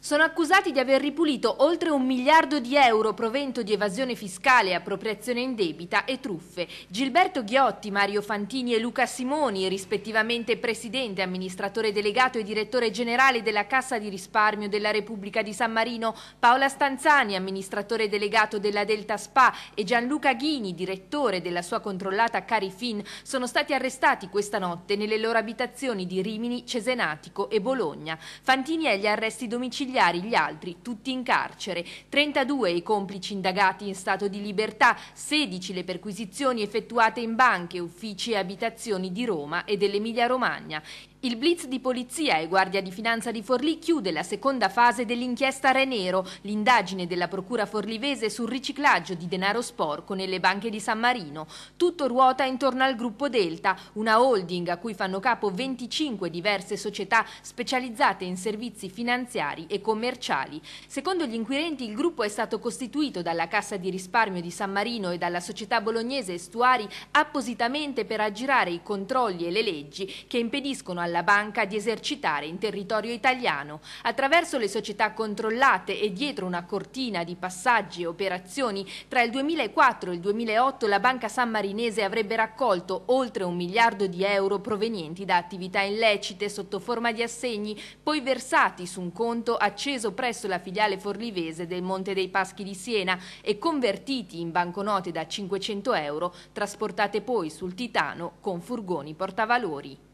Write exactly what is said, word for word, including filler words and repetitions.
Sono accusati di aver ripulito oltre un miliardo di euro provento di evasione fiscale, appropriazione indebita e truffe. Gilberto Ghiotti, Mario Fantini e Luca Simoni, rispettivamente presidente, amministratore delegato e direttore generale della Cassa di Risparmio della Repubblica di San Marino, Paola Stanzani, amministratore delegato della Delta Spa, e Gianluca Ghini, direttore della sua controllata Carifin, sono stati arrestati questa notte nelle loro abitazioni di Rimini, Cesenatico e Bologna. Fantini è agli arresti domiciliari, gli altri tutti in carcere, trentadue i complici indagati in stato di libertà, sedici le perquisizioni effettuate in banche, uffici e abitazioni di Roma e dell'Emilia-Romagna. Il blitz di polizia e Guardia di Finanza di Forlì chiude la seconda fase dell'inchiesta Re Nero, l'indagine della procura forlivese sul riciclaggio di denaro sporco nelle banche di San Marino. Tutto ruota intorno al Gruppo Delta, una holding a cui fanno capo venticinque diverse società specializzate in servizi finanziari e commerciali. Secondo gli inquirenti, il gruppo è stato costituito dalla Cassa di Risparmio di San Marino e dalla società bolognese Estuari appositamente per aggirare i controlli e le leggi che impediscono alla banca di esercitare in territorio italiano. Attraverso le società controllate e dietro una cortina di passaggi e operazioni, tra il duemilaquattro e il duemilaotto la banca sammarinese avrebbe raccolto oltre un miliardo di euro provenienti da attività illecite sotto forma di assegni, poi versati su un conto acceso presso la filiale forlivese del Monte dei Paschi di Siena e convertiti in banconote da cinquecento euro, trasportate poi sul Titano con furgoni portavalori.